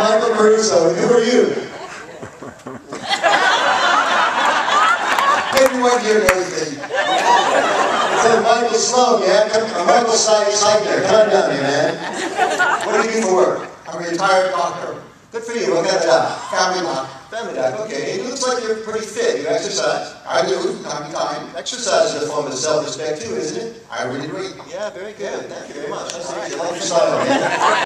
Michael Caruso, who are you? Everyone here knows me. So Michael Sloan, yeah? Come, Michael Snyder, come down here, man. What do you do for work? I'm a retired doctor. Good for you, what kind of job? Family life. Family life, okay. It looks like you're pretty fit. You exercise. I do, from time to time. Exercise is a form of self-respect too, isn't it? I would agree. Yeah, very good. Thank you very much. Nice to meet you. Like your style, man.